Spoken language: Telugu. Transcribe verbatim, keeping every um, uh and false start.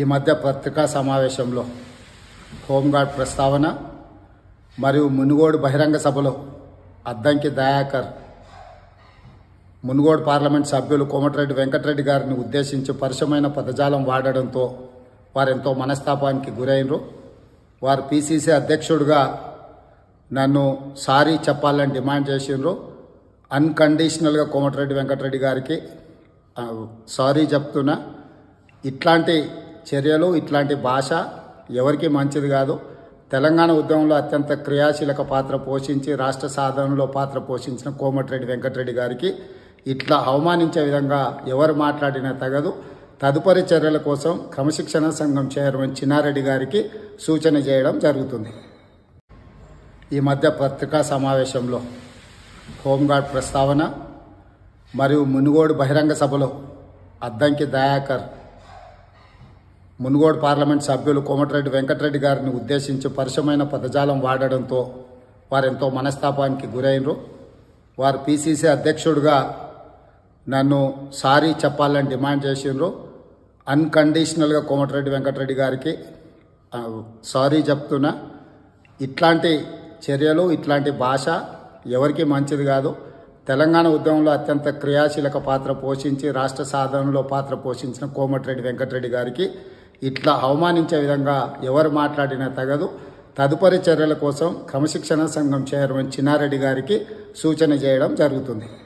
ఈ మధ్య పత్రికా సమావేశంలో హోంగార్డ్ ప్రస్తావన మరియు మునుగోడు బహిరంగ సభలో అద్దంకి దయాకర్ మునుగోడు పార్లమెంట్ సభ్యులు కోమటిరెడ్డి వెంకటరెడ్డి గారిని ఉద్దేశించి పరిశమైన పదజాలం వాడడంతో వారెంతో మనస్తాపానికి గురైనరు। వారు పీసీసీ అధ్యక్షుడిగా నన్ను సారీ చెప్పాలని డిమాండ్ చేసినరు। అన్కండిషనల్ గా కోమటిరెడ్డి వెంకటరెడ్డి గారికి సారీ చెప్తున్నా। ఇట్లాంటి చర్యలు ఇట్లాంటి భాష ఎవరికి మంచిది కాదు। తెలంగాణ ఉద్యమంలో అత్యంత క్రియాశీలక పాత్ర పోషించి రాష్ట్ర సాధనలో పాత్ర పోషించిన కోమటిరెడ్డి వెంకటరెడ్డి గారికి ఇట్లా అవమానించే విధంగా ఎవరు మాట్లాడినా తగదు। తదుపరి చర్యల కోసం క్రమశిక్షణ సంఘం చైర్మన్ చిన్నారెడ్డి గారికి సూచన చేయడం జరుగుతుంది। ఈ మధ్య పత్రికా సమావేశంలో హోంగార్డ్ ప్రస్తావన మరియు మునుగోడు బహిరంగ సభలో అద్దంకి దయాకర్ మునుగోడు పార్లమెంట్ సభ్యులు కోమటిరెడ్డి వెంకటరెడ్డి గారిని ఉద్దేశించి పరిశమైన పదజాలం వాడడంతో వారెంతో మనస్తాపానికి గురైనరు। వారు పీసీసీ అధ్యక్షుడిగా నన్ను సారీ చెప్పాలని డిమాండ్ చేసినరు। అన్కండిషనల్గా కోమటిరెడ్డి వెంకటరెడ్డి గారికి సారీ చెప్తున్నా। ఇట్లాంటి చర్యలు ఇట్లాంటి భాష ఎవరికి మంచిది కాదు। తెలంగాణ ఉద్యమంలో అత్యంత క్రియాశీలక పాత్ర పోషించి రాష్ట్ర సాధనలో పాత్ర పోషించిన కోమటిరెడ్డి వెంకటరెడ్డి గారికి ఇట్లా అవమానించే విధంగా ఎవరు మాట్లాడినా తగదు। తదుపరి చర్యల కోసం క్రమశిక్షణ సంఘం చైర్మన్ చిన్నారెడ్డి గారికి సూచన చేయడం జరుగుతుంది।